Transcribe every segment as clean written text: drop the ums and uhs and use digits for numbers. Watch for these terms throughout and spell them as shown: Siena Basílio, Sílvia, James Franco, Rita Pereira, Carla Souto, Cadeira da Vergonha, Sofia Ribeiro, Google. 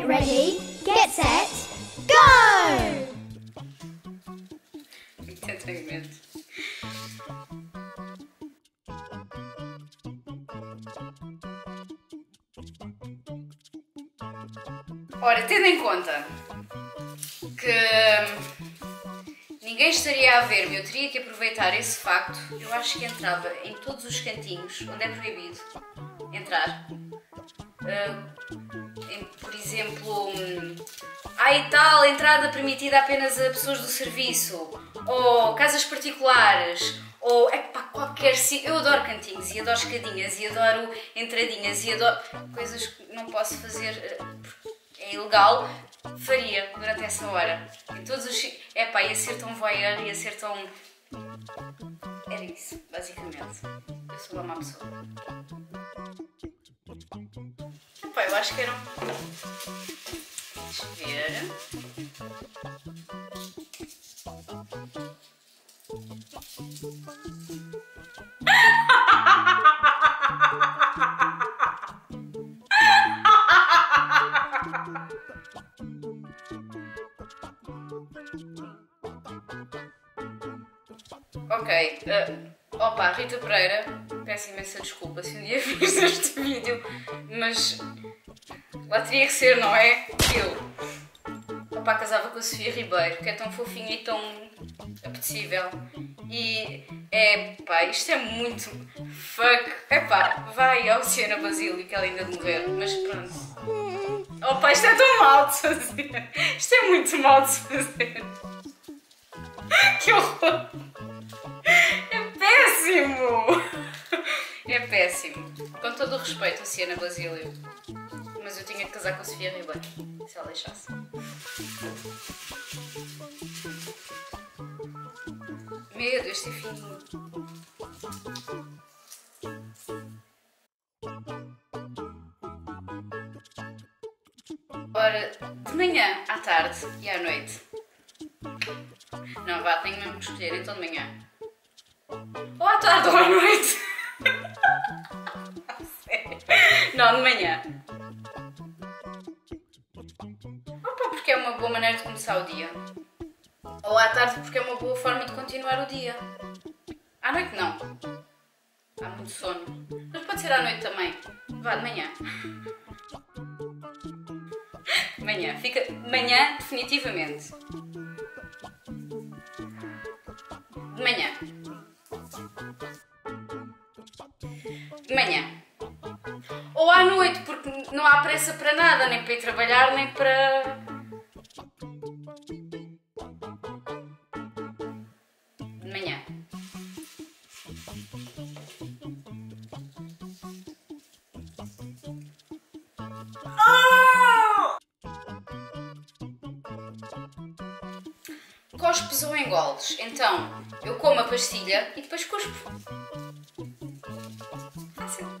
Get ready, get set, go! Eu tenho medo. Ora, tendo em conta que ninguém estaria a ver-me, eu teria que aproveitar esse facto. Eu acho que entrava em todos os cantinhos onde é proibido entrar. Por exemplo, há e tal entrada permitida apenas a pessoas do serviço, ou casas particulares, ou epá, qualquer sítio. Eu adoro cantinhos, e adoro escadinhas, e adoro entradinhas, e adoro coisas que não posso fazer, é ilegal, faria durante essa hora. Em todos os sítios. Epá, ia ser tão voyeur, ia ser tão... Era isso, basicamente. Eu sou uma má pessoa. Pá, eu acho que eram... Deixa eu ver... Ok, opa, Rita Pereira, peço imensa desculpa se um dia fiz este vídeo, mas... Lá teria que ser, não é? Eu. Opa, casava com a Sofia Ribeiro, que é tão fofinha e tão apetecível. E é pá, isto é muito fuck. É pá, vai ao Siena Basílio, que ela ainda de morrer, mas pronto. Opa, isto é tão mal de fazer. Isto é muito mal de fazer. Que horror! É péssimo! É péssimo. Com todo o respeito a Siena Basílio. Mas eu tinha de casar com a Sofia Ribeiro, se ela deixasse. Meu Deus, este é fininho. Ora, de manhã, à tarde e à noite. Não, vá, tenho mesmo que escolher, então de manhã. Ou à tarde ou à noite. Não, de manhã. Porque é uma boa maneira de começar o dia. Ou à tarde, porque é uma boa forma de continuar o dia. À noite não. Há muito sono. Mas pode ser à noite também. Vá, de manhã. Manhã. Fica... Manhã, definitivamente. De manhã. De manhã. Ou à noite, porque não há pressa para nada, nem para ir trabalhar, nem para... Cospes ou engoles, então eu como a pastilha e depois cuspo. Fácil.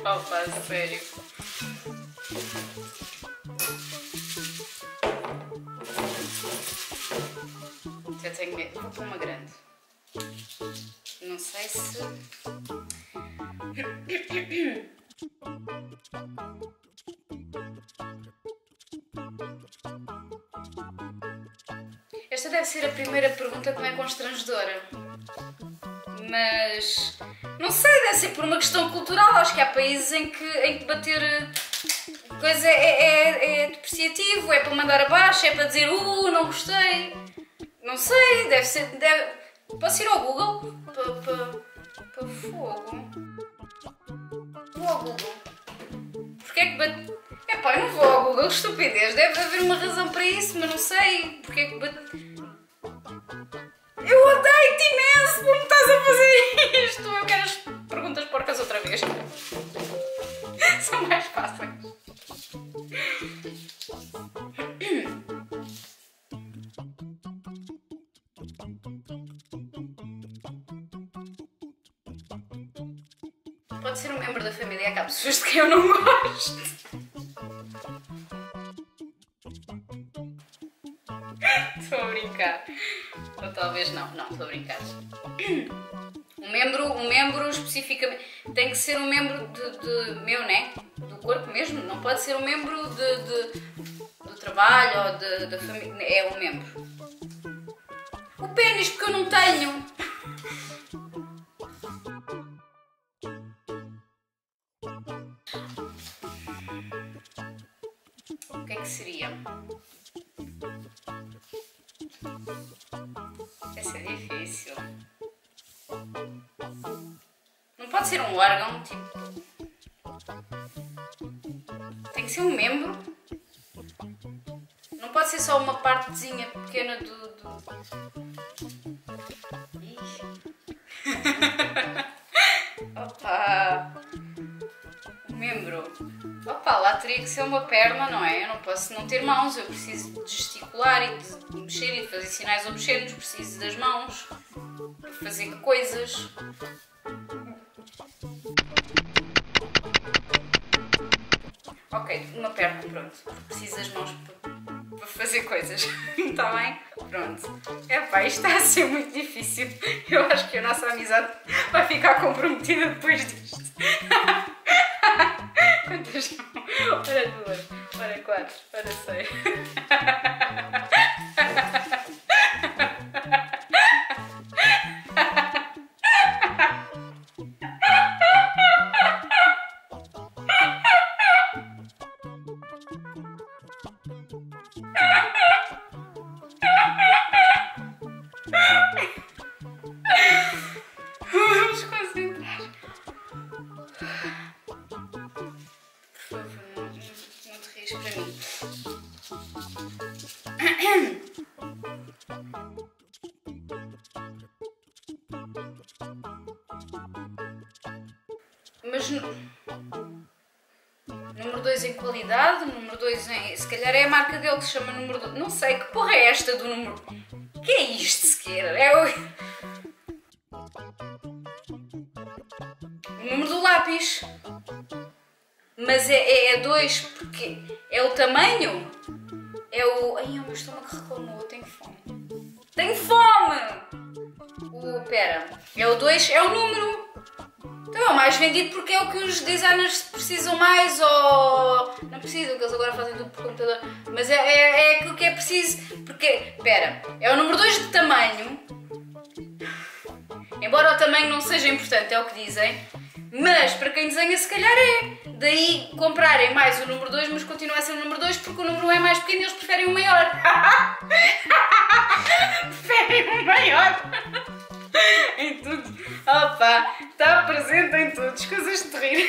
Opa, sério. Já tenho medo. Vou pôr uma grande. Não sei se... Esta deve ser a primeira pergunta que me é constrangedora, mas não sei, deve ser por uma questão cultural. Acho que há países em que bater coisa é depreciativo, é para mandar abaixo, é para dizer não gostei. Não sei, deve ser... Posso ir ao Google? Para fogo. Vou ao Google. Porquê é que bate... Epá, eu não vou ao Google, estupidez. Deve haver uma razão para isso, mas não sei. Porquê é que bate... Eu odeio-te imenso por me estás a fazer isto. Eu quero as perguntas porcas outra vez. São mais fáceis. Pode ser um membro da família, que há pessoas de quem eu não gosto. Estou a brincar. Ou talvez não, estou a brincar. Um membro especificamente, tem que ser um membro de meu, né? Do corpo mesmo, não pode ser um membro do trabalho ou da família, é um membro. O pênis, porque eu não tenho. O que é que seria? Essa é difícil. Não pode ser um órgão, tipo... Tem que ser um membro. Não pode ser só uma partezinha pequena do... Opa! Um membro. Opa, lá teria que ser uma perna, não é? Eu não posso não ter mãos, eu preciso de gesticular e de mexer e de fazer sinais ao mexer-nos, preciso das mãos. Fazer coisas. Ok, uma perna, pronto. Preciso das mãos para fazer coisas. Está bem? Pronto. Epá, isto está a ser muito difícil. Eu acho que a nossa amizade vai ficar comprometida depois disto. Quantas mãos? Ora duas, ora quatro, ora seis. Mas número 2 em qualidade, número 2 em... Se calhar é a marca dele que se chama número 2. Não sei, que porra é esta do número... Que é isto sequer? É o número do lápis. Mas é 2 porque é o tamanho. É o... Ai, o meu estômago reclamou, eu tenho fome. Tenho fome! Pera, é o 2, é o número. Então é o mais vendido porque é o que os designers precisam mais, ou... Não precisam, que eles agora fazem tudo por computador. Mas é aquilo que é preciso, porque... Espera, é o número 2 de tamanho. Embora o tamanho não seja importante, é o que dizem. Mas para quem desenha se calhar é. Daí comprarem mais o número 2, mas continua a ser o número 2 porque o número 1 é mais pequeno e eles preferem o maior. Preferem o maior. Em tudo. Opa, está presente em tudo. Coisas de rir.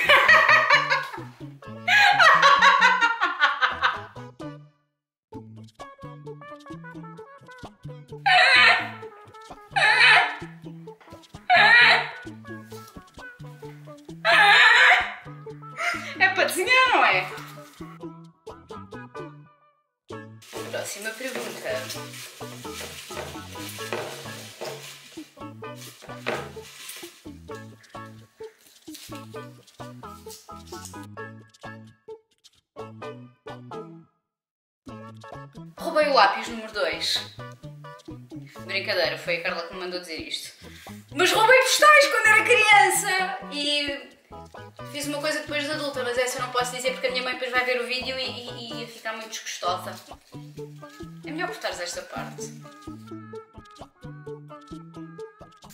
É para desenhar, não é? Próxima pergunta. Roubei o lápis número 2. Brincadeira, foi a Carla que me mandou dizer isto. Mas roubei postais quando era criança e fiz uma coisa depois de adulta, mas essa eu não posso dizer porque a minha mãe depois vai ver o vídeo e ia ficar muito desgostosa. É melhor cortares esta parte.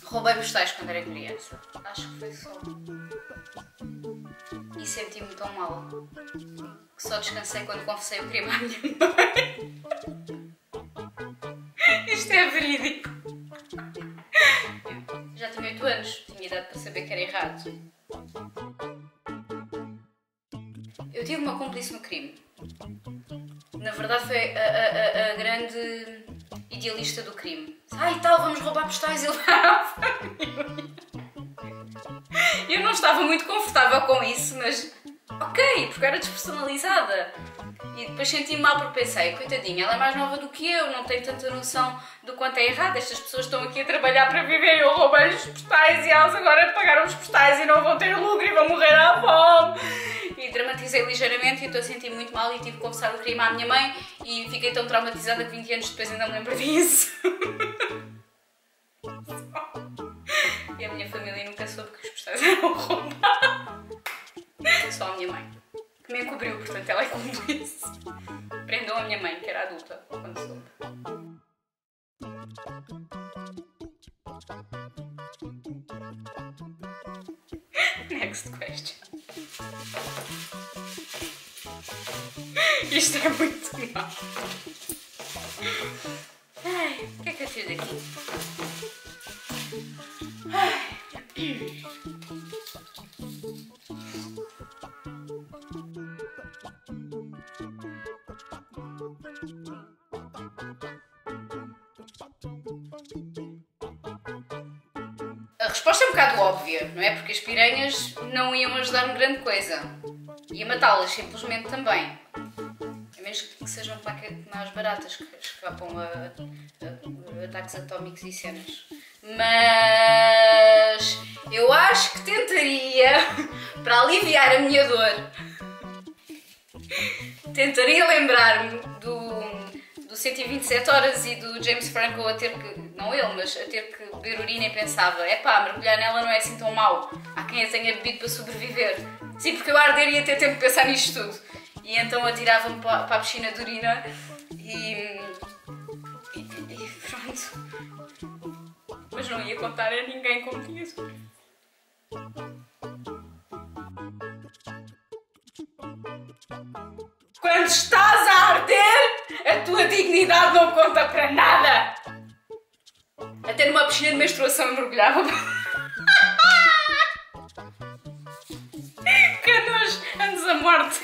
Roubei postais quando era criança. Acho que foi só. E senti-me tão mal que só descansei quando confessei o crime à minha mãe. Isto é verídico. Já tinha 8 anos, tinha idade para saber que era errado. Eu tive uma cúmplice no crime. Na verdade foi a grande idealista do crime. Ai tal, vamos roubar postais e levar à família. Eu não estava muito confortável com isso, mas ok, porque era despersonalizada. E depois senti-me mal porque pensei, coitadinha, ela é mais nova do que eu, não tem tanta noção do quanto é errado. Estas pessoas estão aqui a trabalhar para viver, eu roubei os postais e elas agora pagaram os postais e não vão ter lucro e vão morrer à fome. E dramatizei ligeiramente e estou a sentir muito mal e tive que confessar o crime à minha mãe e fiquei tão traumatizada que 20 anos depois ainda me lembro disso. E a minha família Portanto, era um roubado. Só a minha mãe, que me encobriu, portanto ela é cúmplice. Prendam a minha mãe, que era adulta, quando soube. Next question. Isto é muito mal. Ai, o que é que eu fiz aqui? Ai. A resposta é um bocado óbvia, não é? Porque as piranhas não iam ajudar-me grande coisa. Ia matá-las simplesmente também. A menos que sejam mais baratas, que escapam a ataques atómicos e cenas. Mas eu acho que tentaria, para aliviar a minha dor, tentaria lembrar-me do 127 horas e do James Franco a ter que, não ele, mas a ter que beber urina e pensava, epá, mergulhar nela não é assim tão mau, há quem a tenha bebido para sobreviver. Sim, porque eu arderia ter tempo de pensar nisto tudo. E então atirava-me para a piscina de urina e pronto. Mas não ia contar a ninguém como tinha sobrevivido. Quando estás a arder, a tua dignidade não conta para nada! Até numa piscina de menstruação eu mergulhava. Que nós antes da morte.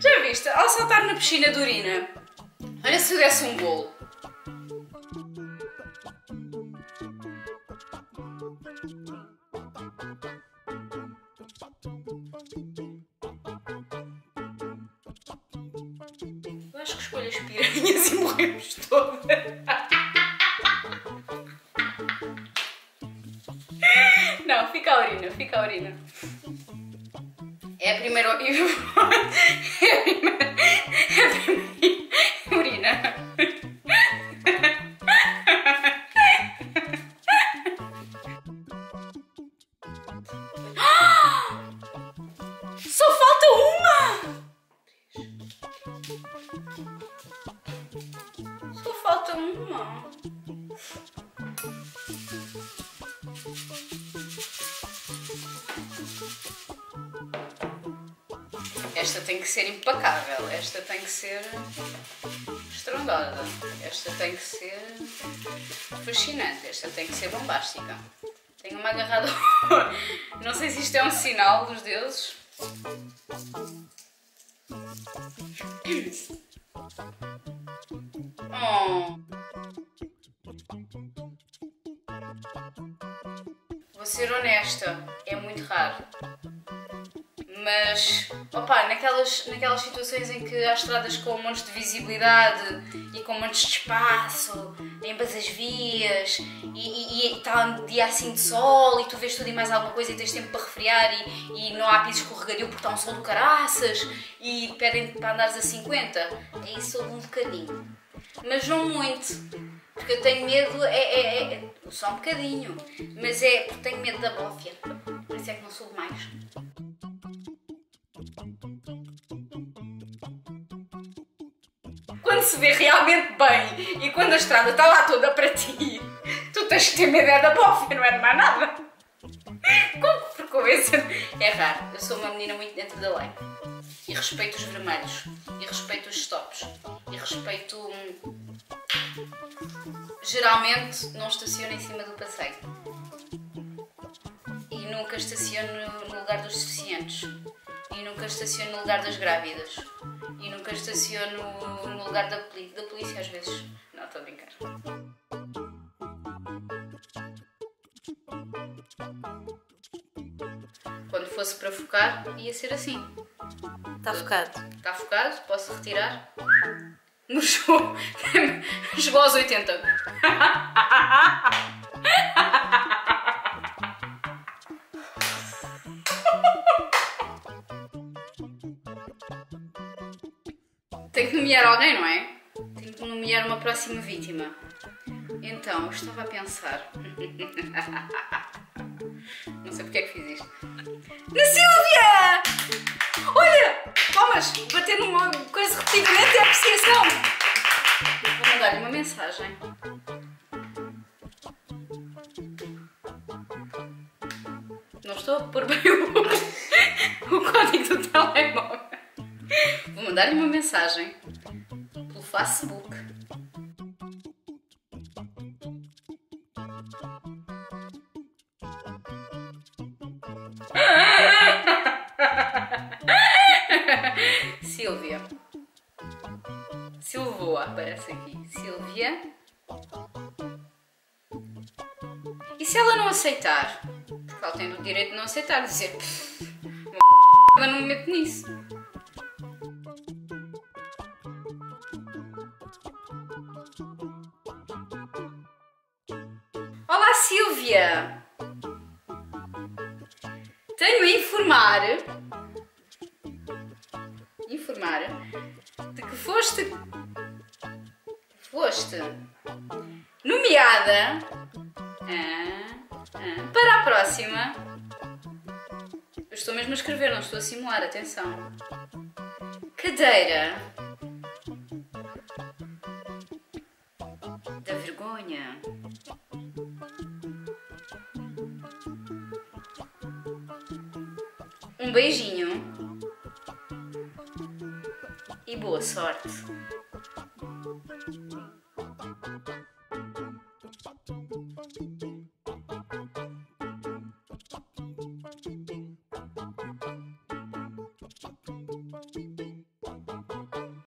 Já viste? Ao saltar na piscina de urina, olha se eu desse um bolo. Acho que escolho as piranhas e morremos todas. Não, fica a urina, fica a urina. É a primeira. É a primeira urina. Só falta uma! Só falta uma. Esta tem que ser impecável, esta tem que ser estrondosa, esta tem que ser fascinante, esta tem que ser bombástica. Tenho-me agarrado. Não sei se isto é um sinal dos deuses. Oh. Vou ser honesta, é muito raro. Mas, opá, naquelas situações em que há estradas com um monte de visibilidade e com um monte de espaço, ambas as vias, e está um dia assim de sol e tu vês tudo e mais alguma coisa e tens tempo para refriar e não há piso escorregadio porque está um sol do caraças e pedem-te para andares a 50, aí soube um bocadinho. Mas não muito, porque eu tenho medo, só um bocadinho, mas é porque tenho medo da bófia, por isso é que não soube mais. Quando se vê realmente bem e quando a estrada está lá toda para ti, tu tens que ter medo é da bófia, não é de mais nada. Com frequência é raro. Eu sou uma menina muito dentro da lei e respeito os vermelhos, e respeito os stops, e respeito... Geralmente não estaciono em cima do passeio e nunca estaciono no lugar dos deficientes. E nunca estaciono no lugar das grávidas. E nunca estaciono no lugar da polícia, às vezes. Não, estou a brincar. Quando fosse para focar, ia ser assim. Está focado? Está focado, posso retirar. No show, chegou aos 80. Tenho que nomear alguém, não é? Tenho que nomear uma próxima vítima. Então, eu estava a pensar... Não sei porque é que fiz isto. Na Sílvia! Olha! Palmas! Bater numa coisa repetidamente é apreciação! Vou mandar-lhe uma mensagem. Não estou a pôr bem o código do telemóvel. Vou mandar-lhe uma mensagem pelo Facebook. Sílvia. Silvoa aparece aqui. Sílvia. E se ela não aceitar? Porque ela tem o direito de não aceitar, de dizer ela não me mete nisso. Olá, Sílvia! Tenho a informar de que foste nomeada para a próxima. Eu estou mesmo a escrever, não estou a simular, atenção. Cadeira da Vergonha. Um beijinho e boa sorte.